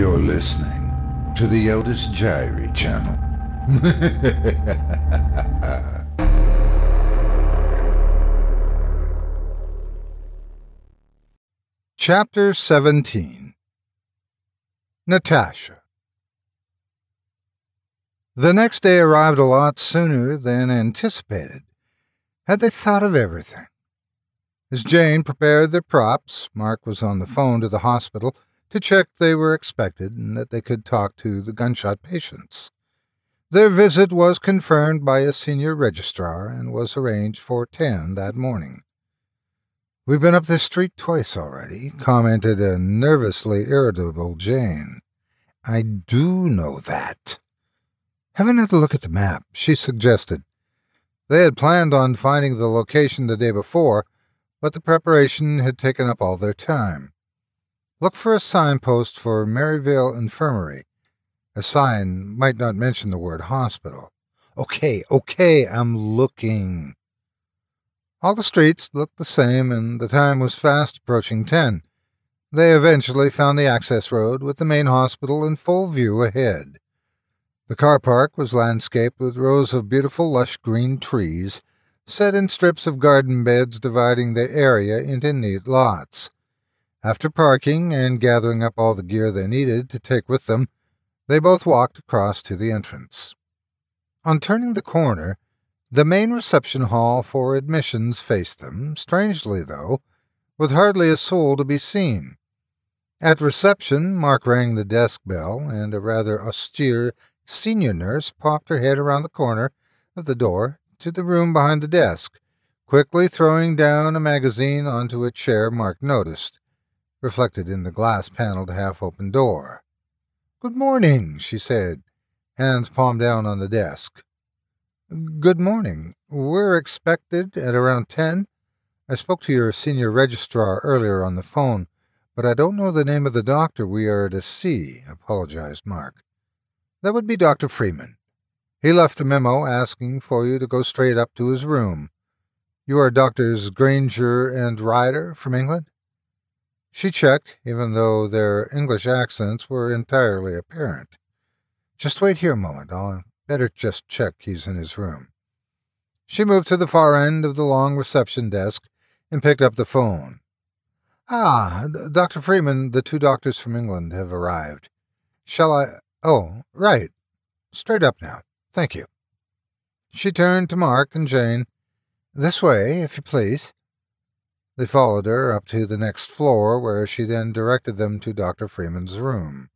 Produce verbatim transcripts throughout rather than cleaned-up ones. You're listening to the Otis Jiry Channel. Chapter seventeen. Natasha. The next day arrived a lot sooner than anticipated. Had they thought of everything? As Jane prepared their props, Mark was on the phone to the hospital to check they were expected and that they could talk to the gunshot patients. Their visit was confirmed by a senior registrar and was arranged for ten that morning. "We've been up this street twice already," commented a nervously irritable Jane. "I do know that." "Have another look at the map," she suggested. They had planned on finding the location the day before, but the preparation had taken up all their time. "Look for a signpost for Merrivale Infirmary. A sign might not mention the word hospital." "Okay, okay, I'm looking." All the streets looked the same, and the time was fast approaching ten. They eventually found the access road with the main hospital in full view ahead. The car park was landscaped with rows of beautiful lush green trees, set in strips of garden beds dividing the area into neat lots. After parking and gathering up all the gear they needed to take with them, they both walked across to the entrance. On turning the corner, the main reception hall for admissions faced them, strangely though, with hardly a soul to be seen. At reception, Mark rang the desk bell, and a rather austere senior nurse popped her head around the corner of the door to the room behind the desk, quickly throwing down a magazine onto a chair Mark noticed, reflected in the glass-paneled half-open door. "Good morning," she said, hands palm down on the desk. "Good morning. We're expected at around ten. I spoke to your senior registrar earlier on the phone, but I don't know the name of the doctor we are to see," apologized Mark. "That would be Doctor Freeman. He left a memo asking for you to go straight up to his room. You are Doctors Granger and Ryder from England?" She checked, even though their English accents were entirely apparent. "Just wait here a moment. I'll better just check he's in his room." She moved to the far end of the long reception desk and picked up the phone. "Ah, Doctor Freeman, the two doctors from England have arrived. Shall I... Oh, right. Straight up now. Thank you." She turned to Mark and Jane. "This way, if you please." They followed her up to the next floor, where she then directed them to Doctor Freeman's room.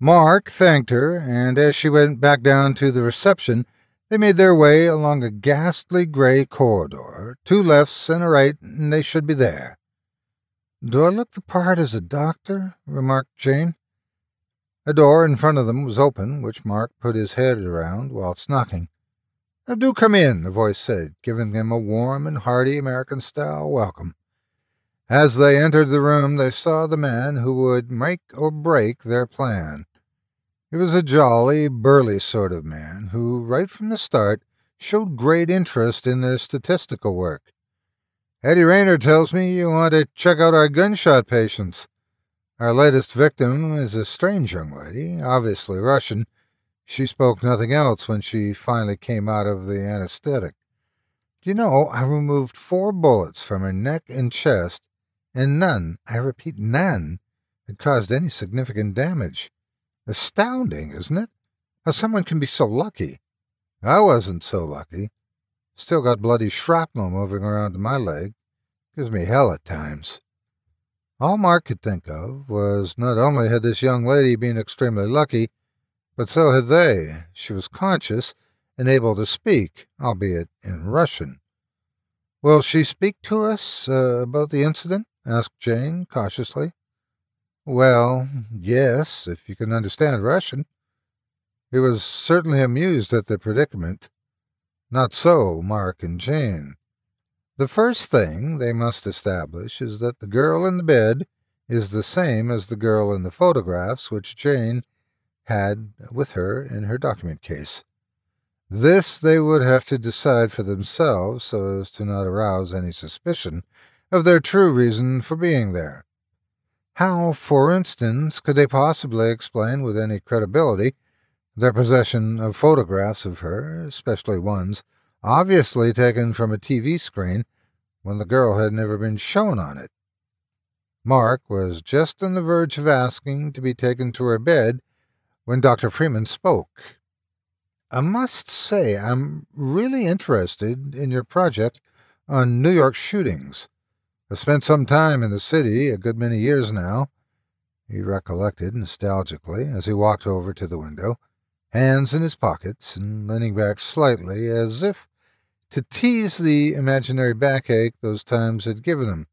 Mark thanked her, and as she went back down to the reception, they made their way along a ghastly gray corridor, two lefts and a right, and they should be there. "Do I look the part as a doctor?" remarked Jane. A door in front of them was open, which Mark put his head around whilst knocking. "Do come in," the voice said, giving them a warm and hearty American-style welcome. As they entered the room, they saw the man who would make or break their plan. He was a jolly, burly sort of man who, right from the start, showed great interest in their statistical work. "Eddie Rayner tells me you want to check out our gunshot patients. Our latest victim is a strange young lady, obviously Russian. She spoke nothing else when she finally came out of the anesthetic. Do you know, I removed four bullets from her neck and chest, and none, I repeat, none, had caused any significant damage. Astounding, isn't it? How someone can be so lucky. I wasn't so lucky. Still got bloody shrapnel moving around in my leg. Gives me hell at times." All Mark could think of was not only had this young lady been extremely lucky, but so had they. She was conscious and able to speak, albeit in Russian. "Will she speak to us uh, about the incident?" asked Jane cautiously. "Well, yes, if you can understand Russian." He was certainly amused at the predicament. Not so Mark and Jane. The first thing they must establish is that the girl in the bed is the same as the girl in the photographs which Jane had with her in her document case. This they would have to decide for themselves so as to not arouse any suspicion of their true reason for being there. How, for instance, could they possibly explain with any credibility their possession of photographs of her, especially ones obviously taken from a T V screen when the girl had never been shown on it? Mark was just on the verge of asking to be taken to her bed when Doctor Freeman spoke. "I must say I'm really interested in your project on New York shootings. I've spent some time in the city, a good many years now," he recollected nostalgically as he walked over to the window, hands in his pockets and leaning back slightly as if to tease the imaginary backache those times had given him.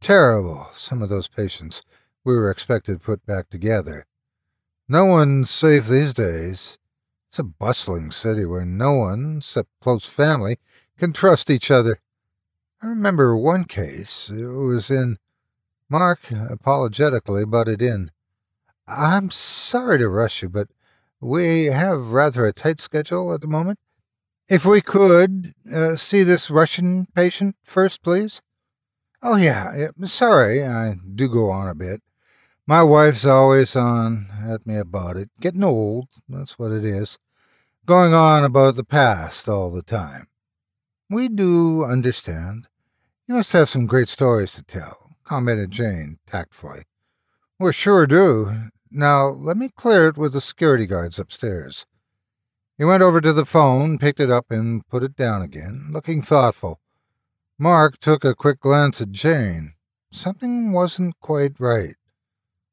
Terrible, some of those patients we were expected to put back together. No one's safe these days. It's a bustling city where no one, except close family, can trust each other. I remember one case. It was in... Mark apologetically butted in. "I'm sorry to rush you, but we have rather a tight schedule at the moment. If we could uh, see this Russian patient first, please." "Oh, yeah. Sorry, I do go on a bit. My wife's always on at me about it. Getting old, that's what it is. Going on about the past all the time." "We do understand. You must have some great stories to tell," commented Jane tactfully. "We sure do. Now, let me clear it with the security guards upstairs." He went over to the phone, picked it up, and put it down again, looking thoughtful. Mark took a quick glance at Jane. Something wasn't quite right.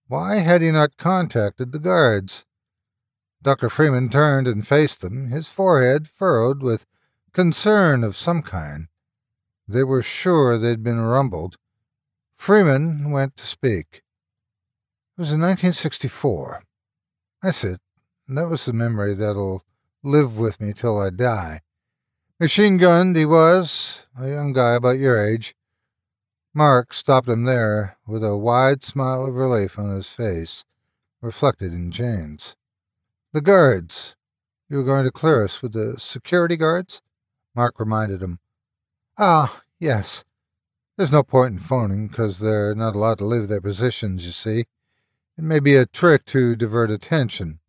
Why had he not contacted the guards? Doctor Freeman turned and faced them, his forehead furrowed with concern of some kind. They were sure they'd been rumbled. Freeman went to speak. "It was in nineteen sixty-four. That's it. That was the memory that'll live with me till I die. Machine-gunned he was, a young guy about your age." Mark stopped him there, with a wide smile of relief on his face, reflected in Jane's. "The guards. You were going to clear us with the security guards?" Mark reminded him. "Ah, yes. There's no point in phoning, because they're not allowed to leave their positions, you see. It may be a trick to divert attention.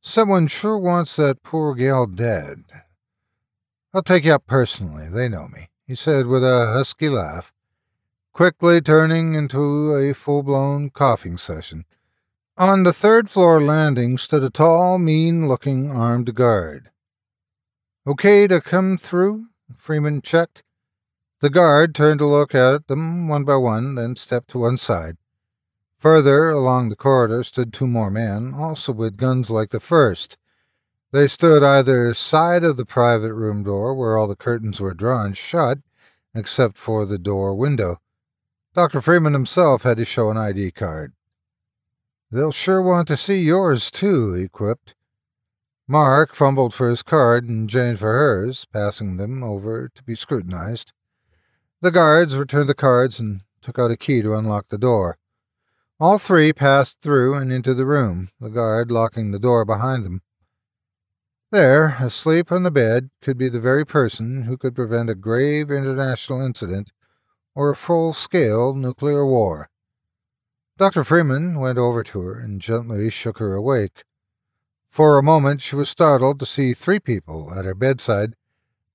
Someone sure wants that poor gal dead. I'll take you up personally. They know me," he said with a husky laugh, quickly turning into a full-blown coughing session. On the third-floor landing stood a tall, mean-looking armed guard. "Okay to come through?" Freeman checked. The guard turned to look at them one by one, then stepped to one side. Further along the corridor stood two more men, also with guns like the first. They stood either side of the private room door, where all the curtains were drawn shut, except for the door window. Doctor Freeman himself had to show an I D card. "They'll sure want to see yours, too," he quipped. Mark fumbled for his card and Jane for hers, passing them over to be scrutinized. The guards returned the cards and took out a key to unlock the door. All three passed through and into the room, the guard locking the door behind them. There, asleep on the bed, could be the very person who could prevent a grave international incident or a full-scale nuclear war. Doctor Freeman went over to her and gently shook her awake. For a moment she was startled to see three people at her bedside,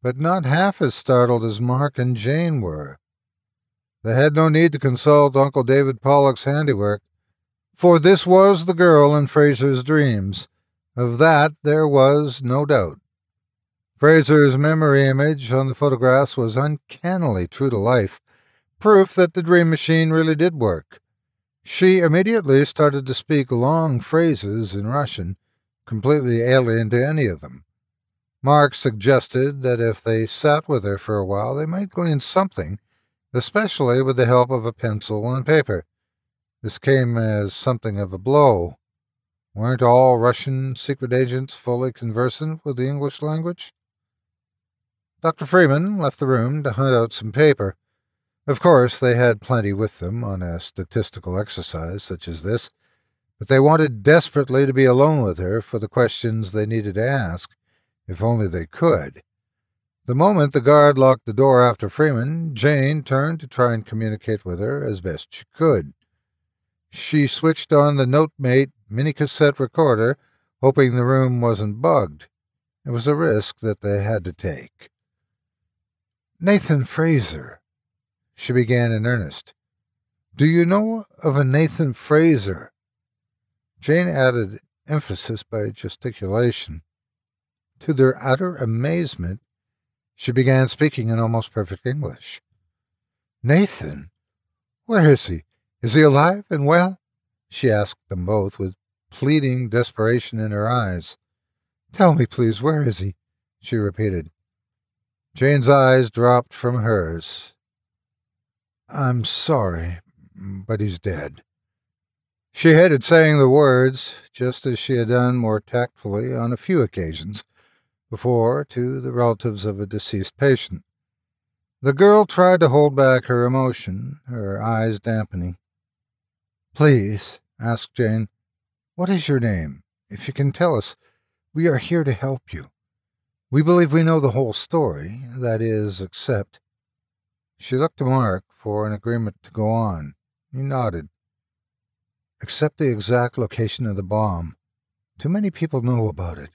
but not half as startled as Mark and Jane were. They had no need to consult Uncle David Pollock's handiwork, for this was the girl in Fraser's dreams. Of that there was no doubt. Fraser's memory image on the photographs was uncannily true to life, proof that the dream machine really did work. She immediately started to speak long phrases in Russian, completely alien to any of them. Mark suggested that if they sat with her for a while, they might glean something, especially with the help of a pencil and paper. This came as something of a blow. Weren't all Russian secret agents fully conversant with the English language? Doctor Freeman left the room to hunt out some paper. Of course, they had plenty with them on a statistical exercise such as this, but they wanted desperately to be alone with her for the questions they needed to ask, if only they could. The moment the guard locked the door after Freeman, Jane turned to try and communicate with her as best she could. She switched on the NoteMate mini-cassette recorder, hoping the room wasn't bugged. It was a risk that they had to take. Nathan Fraser, she began in earnest. Do you know of a Nathan Fraser? Jane added emphasis by gesticulation. To their utter amazement, she began speaking in almost perfect English. Nathan? Where is he? Is he alive and well? She asked them both with pleading desperation in her eyes. Tell me, please, where is he? She repeated. Jane's eyes dropped from hers. I'm sorry, but he's dead. She hated saying the words, just as she had done more tactfully on a few occasions before to the relatives of a deceased patient. The girl tried to hold back her emotion, her eyes dampening. Please, asked Jane, what is your name? If you can tell us, we are here to help you. We believe we know the whole story, that is, except... She looked to Mark for an agreement to go on. He nodded. Except the exact location of the bomb. Too many people know about it.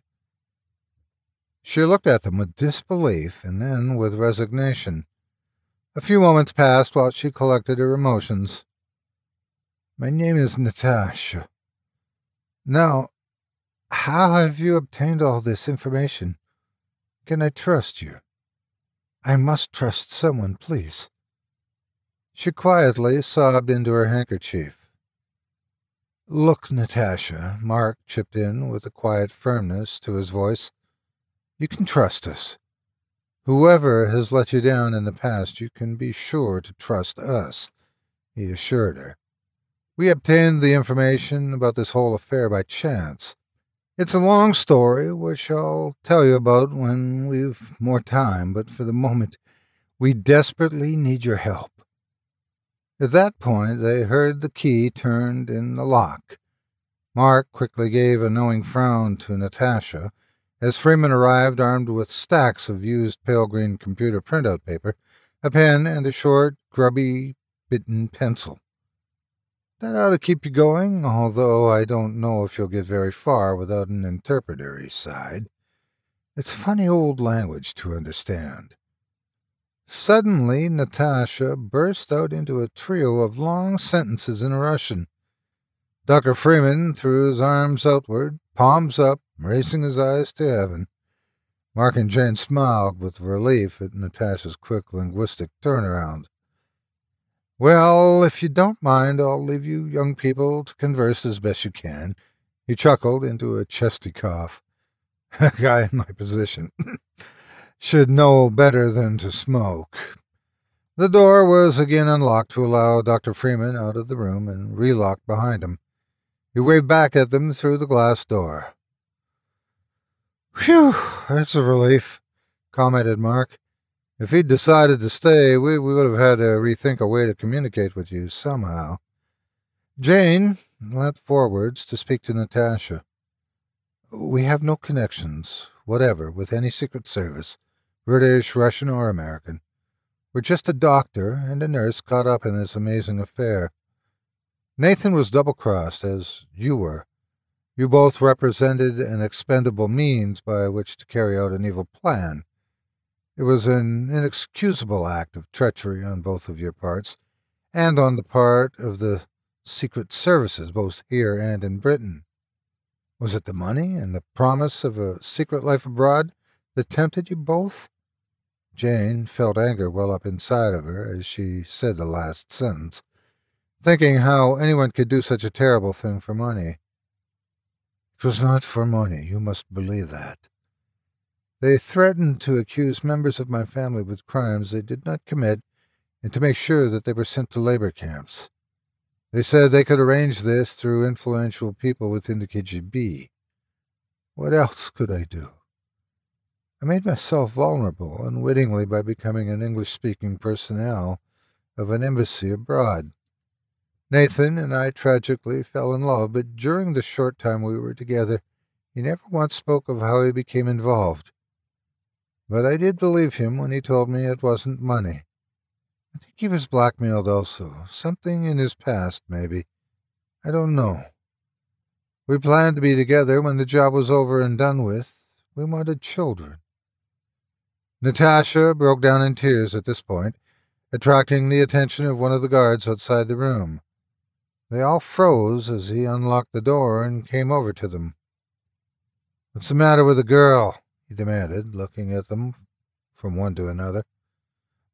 She looked at them with disbelief and then with resignation. A few moments passed while she collected her emotions. My name is Natasha. Now, how have you obtained all this information? Can I trust you? I must trust someone, please. She quietly sobbed into her handkerchief. Look, Natasha, Mark chipped in with a quiet firmness to his voice. You can trust us. Whoever has let you down in the past, you can be sure to trust us, he assured her. We obtained the information about this whole affair by chance. It's a long story, which I'll tell you about when we've more time, but for the moment, we desperately need your help. At that point, they heard the key turned in the lock. Mark quickly gave a knowing frown to Natasha, as Freeman arrived armed with stacks of used pale-green computer printout paper, a pen, and a short, grubby, bitten pencil. That ought to keep you going, although I don't know if you'll get very far without an interpreter, he sighed. It's funny old language to understand. Suddenly, Natasha burst out into a trio of long sentences in Russian. Doctor Freeman threw his arms outward, palms up, raising his eyes to heaven. Mark and Jane smiled with relief at Natasha's quick linguistic turnaround. Well, if you don't mind, I'll leave you young people to converse as best you can. He chuckled into a chesty cough. A guy in my position should know better than to smoke. The door was again unlocked to allow Doctor Freeman out of the room and relocked behind him. He waved back at them through the glass door. Phew, that's a relief, commented Mark. If he'd decided to stay, we, we would have had to rethink a way to communicate with you somehow. Jane leant forwards to speak to Natasha. We have no connections, whatever, with any secret service, British, Russian, or American. We're just a doctor and a nurse caught up in this amazing affair. Nathan was double-crossed, as you were. You both represented an expendable means by which to carry out an evil plan. It was an inexcusable act of treachery on both of your parts, and on the part of the secret services, both here and in Britain. Was it the money and the promise of a secret life abroad that tempted you both? Jane felt anger well up inside of her as she said the last sentence, thinking how anyone could do such a terrible thing for money. It was not for money, you must believe that. They threatened to accuse members of my family with crimes they did not commit and to make sure that they were sent to labor camps. They said they could arrange this through influential people within the K G B. What else could I do? I made myself vulnerable unwittingly by becoming an English-speaking personnel of an embassy abroad. Nathan and I tragically fell in love, but during the short time we were together, he never once spoke of how he became involved. But I did believe him when he told me it wasn't money. I think he was blackmailed also, something in his past, maybe. I don't know. We planned to be together when the job was over and done with. We wanted children. Natasha broke down in tears at this point, attracting the attention of one of the guards outside the room. They all froze as he unlocked the door and came over to them. "What's the matter with the girl?" he demanded, looking at them from one to another.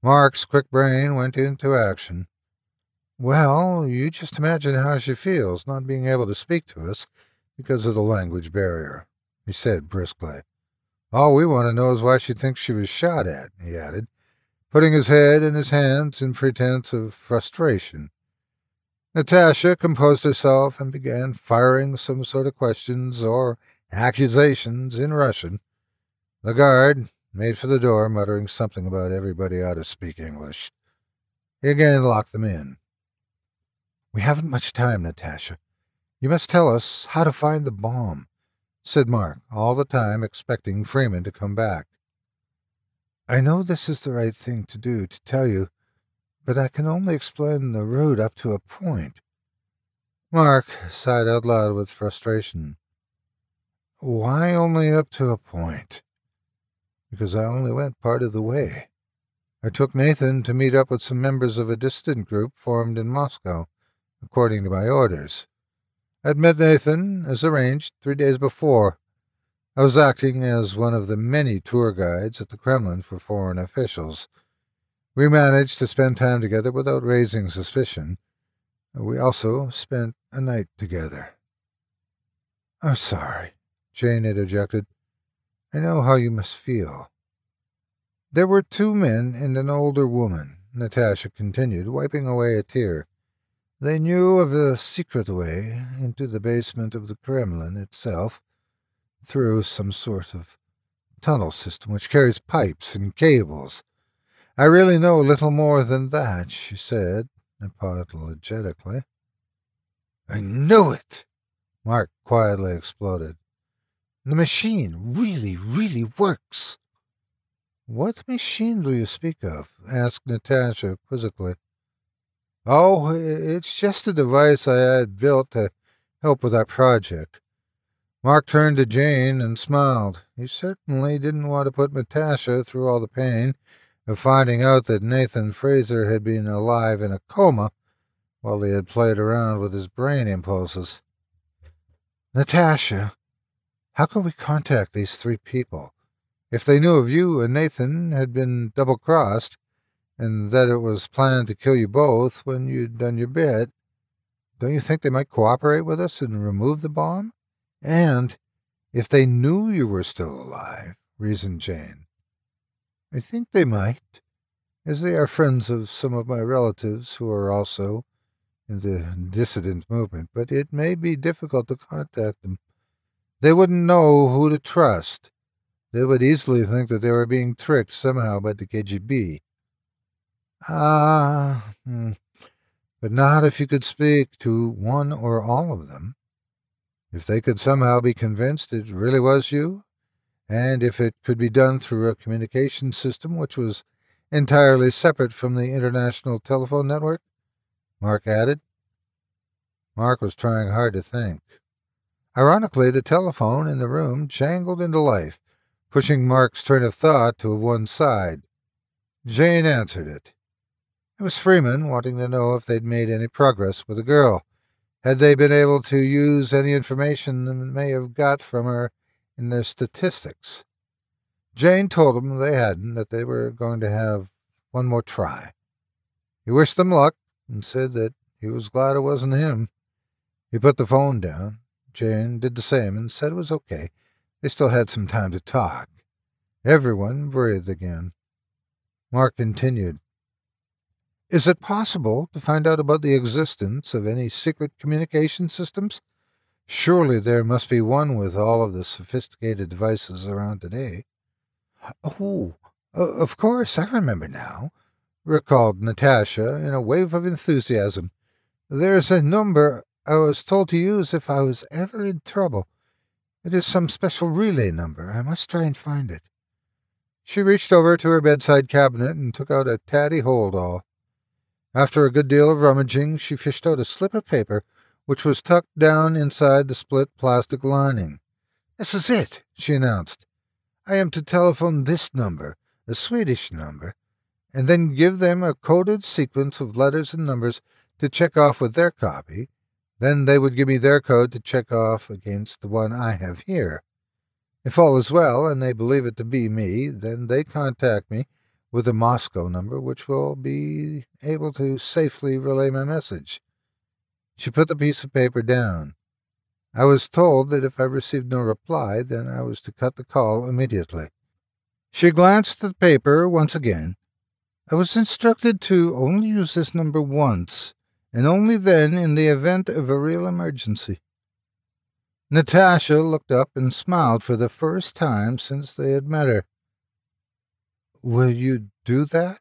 Mark's quick brain went into action. "Well, you just imagine how she feels, not being able to speak to us because of the language barrier," he said briskly. "All we want to know is why she thinks she was shot at," he added, putting his head in his hands in pretense of frustration. Natasha composed herself and began firing some sort of questions or accusations in Russian. The guard made for the door, muttering something about everybody ought to speak English. He again locked them in. "We haven't much time, Natasha. You must tell us how to find the bomb," said Mark, all the time expecting Freeman to come back. "I know this is the right thing to do, to tell you, but I can only explain the route up to a point." Mark sighed out loud with frustration. "Why only up to a point?" "Because I only went part of the way. I took Nathan to meet up with some members of a dissident group formed in Moscow, according to my orders. I'd met Nathan, as arranged, three days before. I was acting as one of the many tour guides at the Kremlin for foreign officials. We managed to spend time together without raising suspicion. We also spent a night together." "I'm sorry," Jane interjected. "I know how you must feel." "There were two men and an older woman," Natasha continued, wiping away a tear. "They knew of a secret way into the basement of the Kremlin itself, through some sort of tunnel system which carries pipes and cables. I really know little more than that," she said, apologetically. "I knew it!" Mark quietly exploded. "The machine really, really works!" "What machine do you speak of?" asked Natasha quizzically. "Oh, it's just a device I had built to help with our project." Mark turned to Jane and smiled. He certainly didn't want to put Natasha through all the pain of finding out that Nathan Fraser had been alive in a coma while he had played around with his brain impulses. "Natasha, how can we contact these three people? If they knew of you and Nathan had been double-crossed, and that it was planned to kill you both when you'd done your bit, don't you think they might cooperate with us and remove the bomb? And if they knew you were still alive," reasoned Jane. "I think they might, as they are friends of some of my relatives who are also in the dissident movement, but it may be difficult to contact them. They wouldn't know who to trust. They would easily think that they were being tricked somehow by the K G B. Ah, but not if you could speak to one or all of them. If they could somehow be convinced it really was you, and if it could be done through a communication system which was entirely separate from the international telephone network," Mark added. Mark was trying hard to think. Ironically, the telephone in the room jangled into life, pushing Mark's train of thought to one side. Jane answered it. It was Freeman, wanting to know if they'd made any progress with the girl. Had they been able to use any information they may have got from her in their statistics? Jane told him they hadn't, that they were going to have one more try. He wished them luck and said that he was glad it wasn't him. He put the phone down. Jane did the same and said it was okay. They still had some time to talk. Everyone breathed again. Mark continued. "Is it possible to find out about the existence of any secret communication systems? Surely there must be one with all of the sophisticated devices around today." "Oh, of course, I remember now," recalled Natasha in a wave of enthusiasm. "There's a number I was told to use if I was ever in trouble. It is some special relay number. I must try and find it." She reached over to her bedside cabinet and took out a tatty hold-all. After a good deal of rummaging, she fished out a slip of paper which was tucked down inside the split plastic lining. "This is it," she announced. "I am to telephone this number, a Swedish number, and then give them a coded sequence of letters and numbers to check off with their copy. Then they would give me their code to check off against the one I have here. If all is well, and they believe it to be me, then they contact me with a Moscow number, which will be able to safely relay my message." She put the piece of paper down. I was told that if I received no reply, then I was to cut the call immediately. She glanced at the paper once again. "I was instructed to only use this number once, and only then in the event of a real emergency." Natasha looked up and smiled for the first time since they had met her. "Will you do that?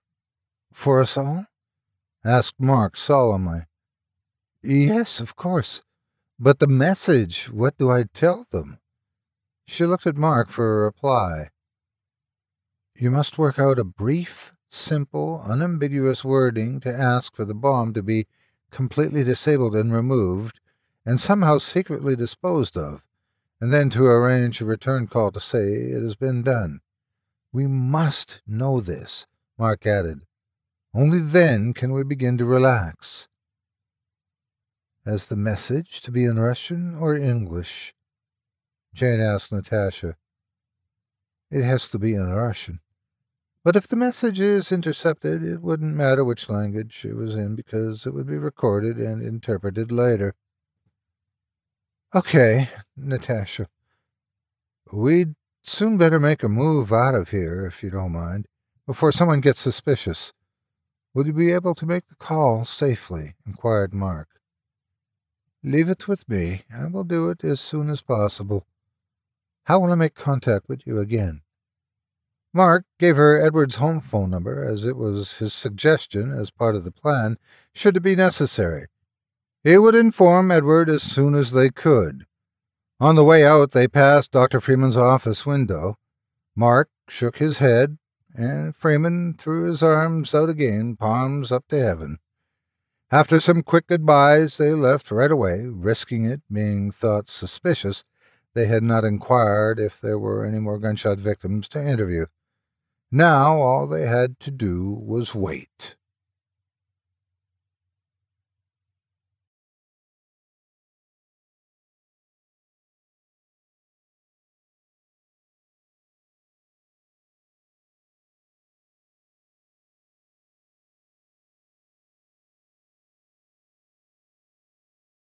For us all?" asked Mark solemnly. "Yes, of course. But the message, what do I tell them?" She looked at Mark for a reply. "You must work out a brief, simple, unambiguous wording to ask for the bomb to be completely disabled and removed, and somehow secretly disposed of, and then to arrange a return call to say it has been done. We must know this," Mark added. "Only then can we begin to relax." "Has the message to be in Russian or English?" Jane asked Natasha. "It has to be in Russian. But if the message is intercepted, it wouldn't matter which language it was in because it would be recorded and interpreted later." "Okay, Natasha. We'd soon better make a move out of here, if you don't mind, before someone gets suspicious. Will you be able to make the call safely?" inquired Mark. "Leave it with me. I will do it as soon as possible. How will I make contact with you again?" Mark gave her Edward's home phone number, as it was his suggestion as part of the plan, should it be necessary. He would inform Edward as soon as they could. On the way out, they passed Doctor Freeman's office window. Mark shook his head, and Freeman threw his arms out again, palms up to heaven. After some quick goodbyes, they left right away, risking it being thought suspicious they had not inquired if there were any more gunshot victims to interview. Now all they had to do was wait.